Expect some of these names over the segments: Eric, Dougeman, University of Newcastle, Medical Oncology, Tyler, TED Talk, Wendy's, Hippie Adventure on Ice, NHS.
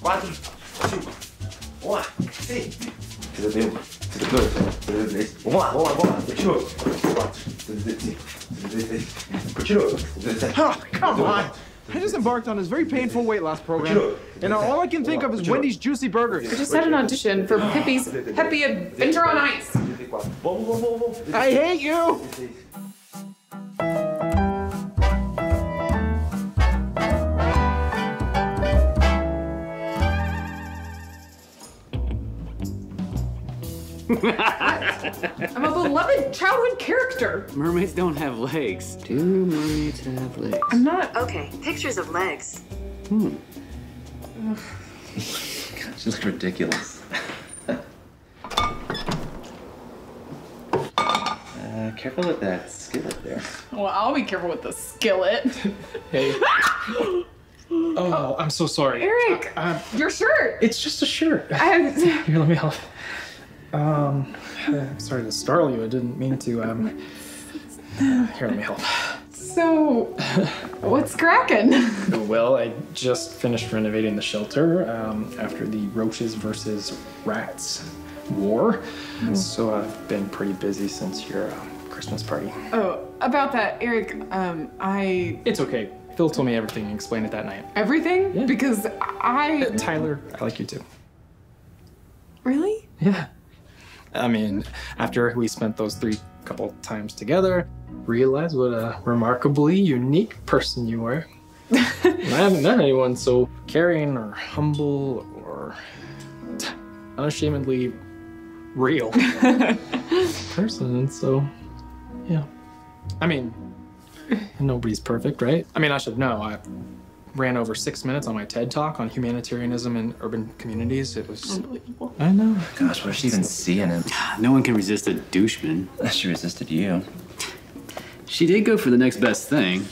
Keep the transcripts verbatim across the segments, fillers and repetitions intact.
quatro, cinco, vamos lá, seis, setenta e um, setenta e dois, setenta e três, vamos lá, vamos lá, vamos lá, continua, quatro, setenta e cinco, setenta e seis, continua, setenta e sete, oh, come on! I just embarked on this very painful weight loss program, and all I can think of is Wendy's Juicy Burgers. I just had an audition for Hippie's Hippie Adventure on Ice. I hate you! I'm a beloved childhood character. Mermaids don't have legs. Do mermaids have legs? I'm not. Okay, pictures of legs. Hmm. God, she looks ridiculous. uh, careful with that skillet there. Well, I'll be careful with the skillet. Hey. Oh, I'm so sorry. Eric, uh, your shirt. It's just a shirt. I Here, let me help. Um, uh, sorry to startle you. I didn't mean to. Um, uh, here, let me help. So, what's cracking? Well, I just finished renovating the shelter um, after the roaches versus rats war. Mm. So I've been pretty busy since your uh, Christmas party. Oh, about that, Eric. Um, I. It's okay. Phil told me everything and explained it that night. Everything? Yeah. Because I. Uh, Tyler, I like you too. Really? Yeah. I mean, after we spent those three couple times together, realized what a remarkably unique person you were. I haven't met anyone so caring or humble or unashamedly real person. And so, yeah. I mean, nobody's perfect, right? I mean, I should know. I ran over six minutes on my TED Talk on humanitarianism in urban communities. It was unbelievable. I know. Gosh, what is she even seeing him? No one can resist a doucheman. She resisted you. She did go for the next best thing.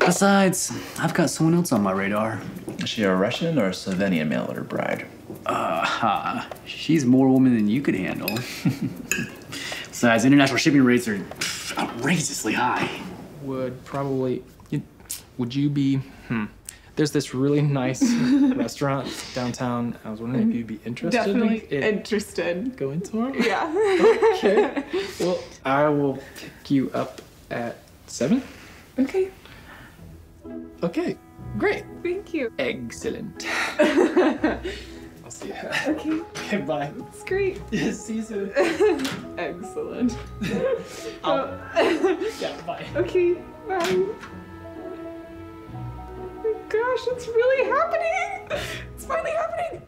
Besides, I've got someone else on my radar. Is she a Russian or a Slovenian mail order bride? Uh, she's more woman than you could handle. Besides, international shipping rates are outrageously high. Would probably. Would you be, hmm, there's this really nice restaurant downtown. I was wondering if you'd be interested. Definitely in interested. Go into it? Yeah. Okay. Well, I will pick you up at seven. Okay. Okay. Great. Thank you. Excellent. I'll see you. Okay. Okay, bye. It's great. See you soon. Excellent. um, yeah, bye. Okay, bye. Gosh, it's really happening! It's finally happening!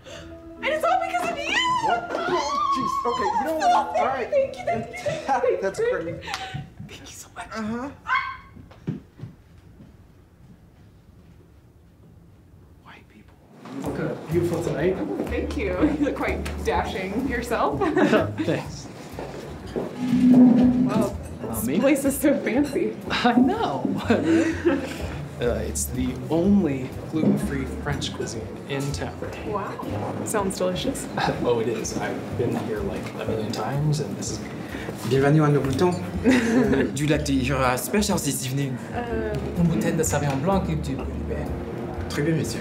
And it's all because of you! What? Oh, jeez. Okay, you know what? All right. Thank you, thank you, thank you. That's great. Thank you so much. Uh-huh. White people. You look uh, beautiful tonight. Oh, thank you. You look quite dashing yourself. Thanks. Wow, this me? place is so fancy. I know. Uh, it's the only gluten-free French cuisine in town. Wow. Sounds delicious. Oh, it is. I've been here like a million times, and this is... Bienvenue à nos boutons. Do you like to hear our specials this evening? Une bouteille de Sauvignon Blanc et du Brunibert. Très bien, monsieur.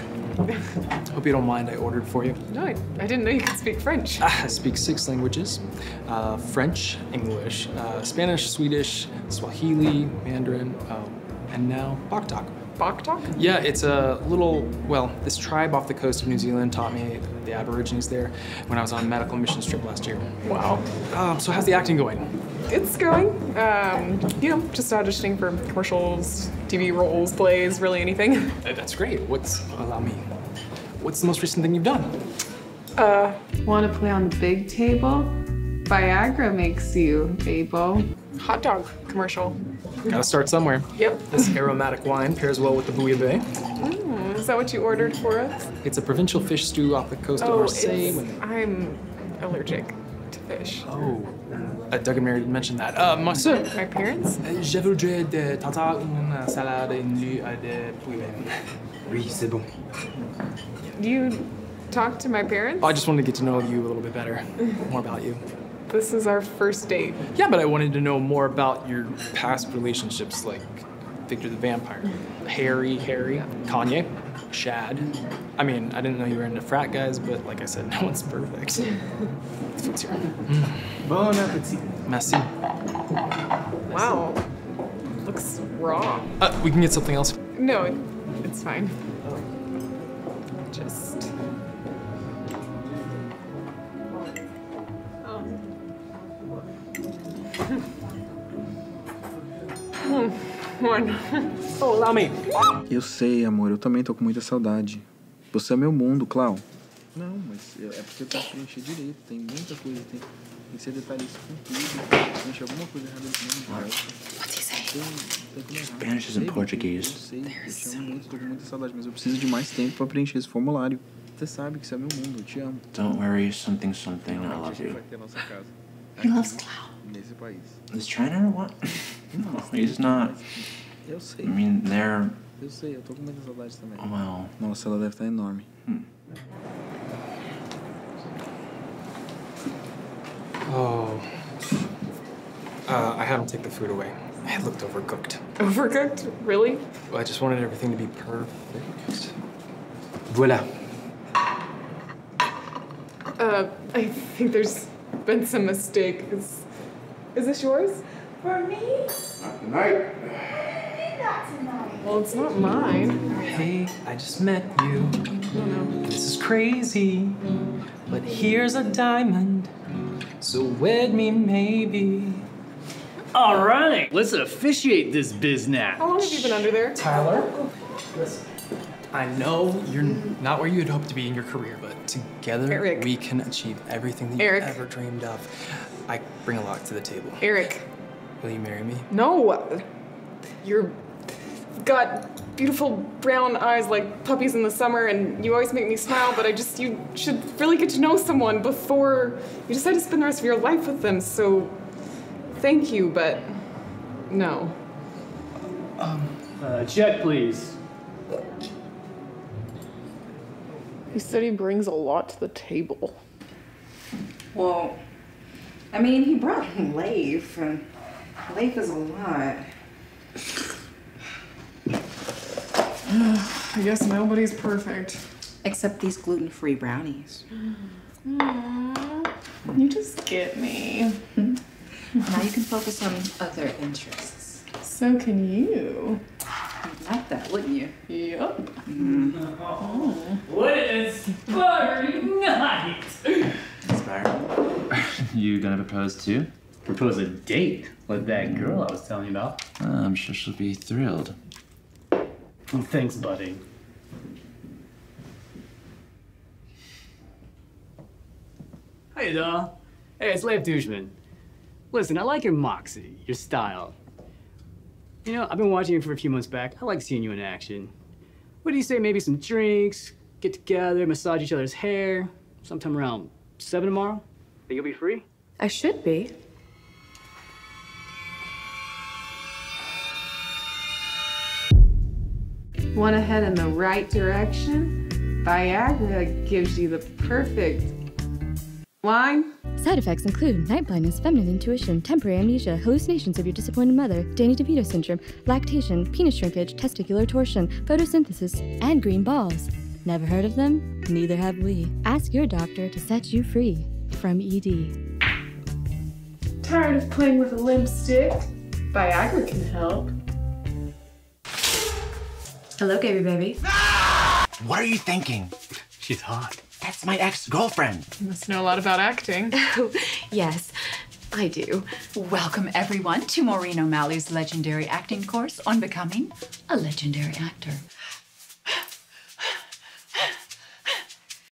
Hope you don't mind I ordered for you. No, I, I didn't know you could speak French. I speak six languages. Uh, French, English, uh, Spanish, Swedish, Swahili, Mandarin, um, and now Bok-tok. Bok-tok? Yeah, it's a little, well, this tribe off the coast of New Zealand taught me the, the Aborigines there when I was on a medical mission trip last year. Wow. Um, so how's the acting going? It's going. Um, you know, just auditioning for commercials, T V roles, plays, really anything. That's great. What's, allow me, what's the most recent thing you've done? Uh, Want to play on the big table? Viagra makes you able. Hot dog commercial. Gotta start somewhere. Yep. This aromatic wine pairs well with the bouillabaisse. Mm, is that what you ordered for us? It's a provincial fish stew off the coast oh, of Marseille. With... I'm allergic to fish. Oh. Uh, Doug and Mary didn't mention that. Uh, my sir. My parents? Je voudrais de tartare une salade nue de bouillabaisse. Oui, c'est bon. You talked to my parents? Oh, I just wanted to get to know you a little bit better. More about you. This is our first date. Yeah, but I wanted to know more about your past relationships, like Victor the Vampire, Harry, Harry, Kanye. Shad. I mean, I didn't know you were into frat guys, but like I said, no one's perfect. Let's fix your mm. Bon appetit. Merci. Wow. Looks raw. Uh, we can get something else. No, it, it's fine. Just... Oh. Hum, morno. Olá, me. Eu sei, amor. Eu também tô com muita saudade. Você é meu mundo, Clau. Não, mas é porque eu tenho que preencher direito. Tem muita coisa. Tem, tem que ser detalhista com tudo. Preencher alguma coisa errada no mundo. What's he saying? Spanish is in Portuguese. Eu tinha muito, tô com muita saudade, mas eu preciso de mais tempo pra preencher esse formulário. Você sabe que isso é meu mundo. Eu te amo. Don't worry. Something, something. I love you. He loves Clau. Is China or what? No, he's not. I mean, they're... Wow. Nossa, ela deve estar enorme. Hmm. Oh. Uh, I had him take the food away. It looked overcooked. Overcooked? Really? I just wanted everything to be perfect. Voila. Uh, I think there's been some mistake. Is, is this yours? For me? Not tonight. Maybe not tonight. Well, it's not mine. Hey, I just met you. No, no. This is crazy, but here's a diamond. So wed me, maybe. All right, let's officiate this biznat. How long have you been under there? Tyler, listen. I know you're not where you'd hope to be in your career, but together Eric. we can achieve everything that Eric. you ever dreamed of. I bring a lot to the table. Eric. Will you marry me? No. You're got beautiful brown eyes like puppies in the summer, and you always make me smile, but I just, you should really get to know someone before you decide to spend the rest of your life with them, so thank you, but no. Um, uh, check, please. He said he brings a lot to the table. Well, I mean, he brought in Leif, and Leif is a lot. I guess nobody's perfect. Except these gluten-free brownies. Aww, you just get me. Now you can focus on other interests. So can you. You'd like that, wouldn't you? Yep. Mm. Oh. What an inspiring night! Inspiring? You gonna propose too? Propose a date with that girl I was telling you about? Uh, I'm sure she'll be thrilled. Well, thanks, buddy. Hey, doll. Hey, it's Leif Dougeman. Listen, I like your moxie, your style. You know, I've been watching you for a few months back. I like seeing you in action. What do you say, maybe some drinks, get together, massage each other's hair, sometime around seven tomorrow? Think you'll be free? I should be. Want to head in the right direction? Viagra gives you the perfect wine. Side effects include night blindness, feminine intuition, temporary amnesia, hallucinations of your disappointed mother, Danny DeVito syndrome, lactation, penis shrinkage, testicular torsion, photosynthesis, and green balls. Never heard of them? Neither have we. Ask your doctor to set you free from E D. Tired of playing with a lipstick? Viagra can help. Hello, Gabby baby. Ah! What are you thinking? She's hot. That's my ex-girlfriend. You must know a lot about acting. Oh, yes, I do. Welcome, everyone, to Maureen O'Malley's legendary acting course on becoming a legendary actor.